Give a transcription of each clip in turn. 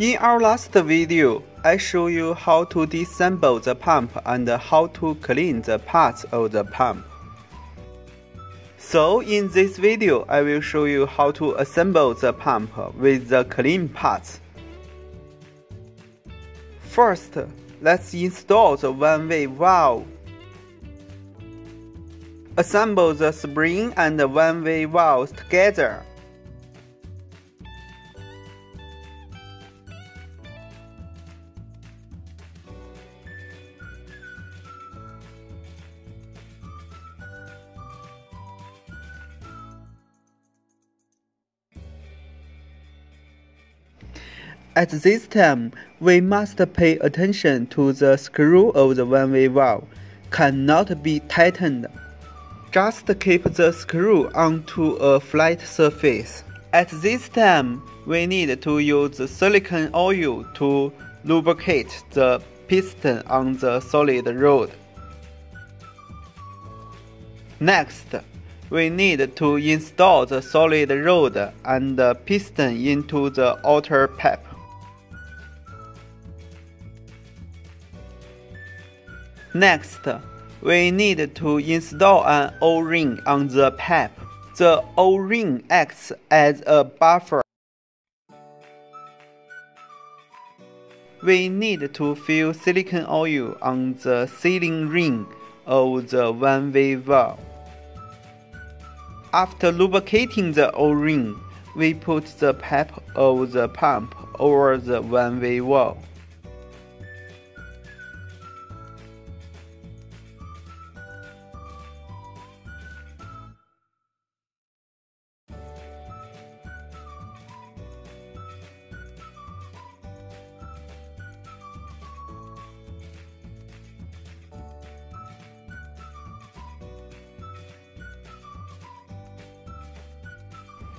In our last video, I show you how to disassemble the pump and how to clean the parts of the pump. So in this video, I will show you how to assemble the pump with the clean parts. First, let's install the one-way valve. Assemble the spring and the one-way valves together. At this time, we must pay attention to the screw of the one-way valve. Cannot be tightened. Just keep the screw onto a flat surface. At this time, we need to use silicone oil to lubricate the piston on the solid road. Next, we need to install the solid road and the piston into the outer pipe. Next, we need to install an O-ring on the pipe. The O-ring acts as a buffer. We need to fill silicone oil on the sealing ring of the one-way valve. After lubricating the O-ring, we put the pipe of the pump over the one-way valve.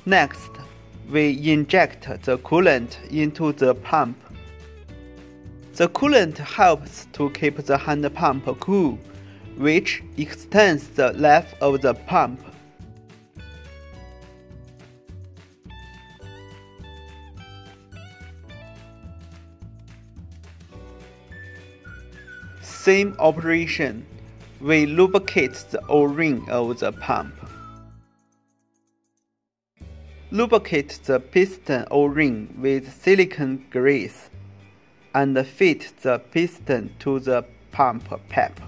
Next, we inject the coolant into the pump. The coolant helps to keep the hand pump cool, which extends the life of the pump. Same operation, we lubricate the O-ring of the pump. Lubricate the piston O-ring with silicone grease and fit the piston to the pump pipe.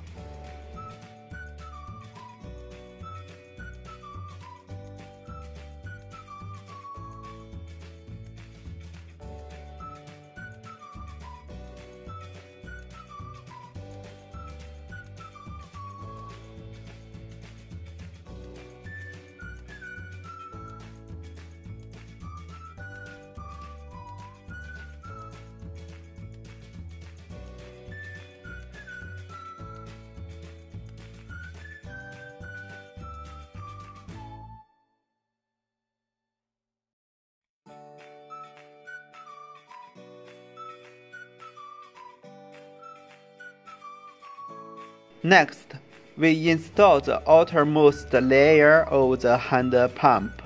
Next, we install the outermost layer of the hand pump.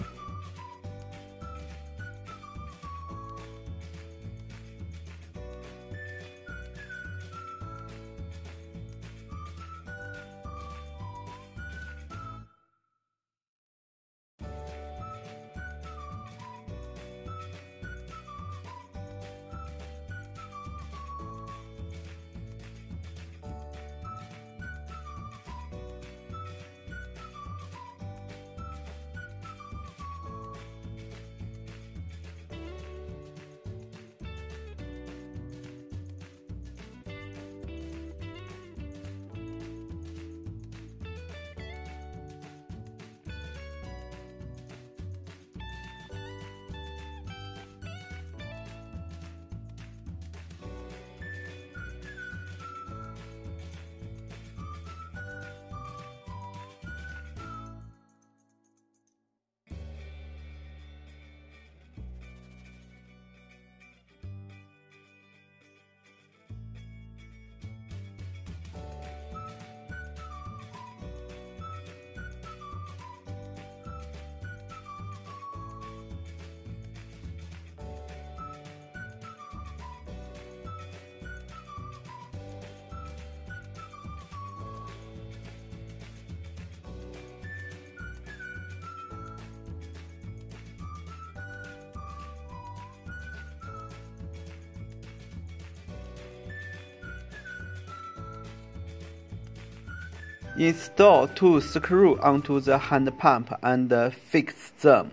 Install two screws onto the hand pump and fix them.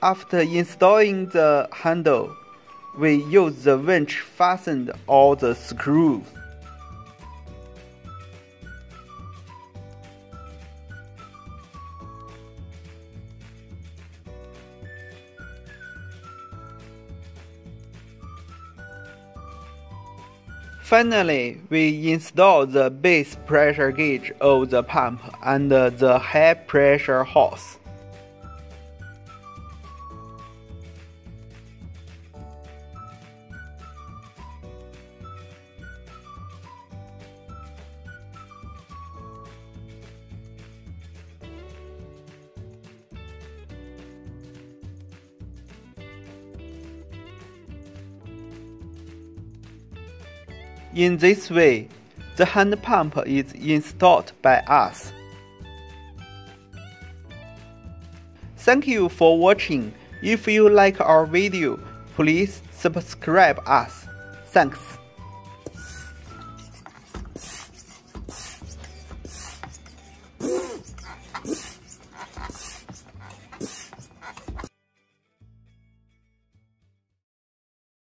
After installing the handle, we use the winch fastened all the screws. Finally, we install the base pressure gauge of the pump and the high pressure hose. In this way, the hand pump is installed by us. Thank you for watching. If you like our video, please subscribe us. Thanks.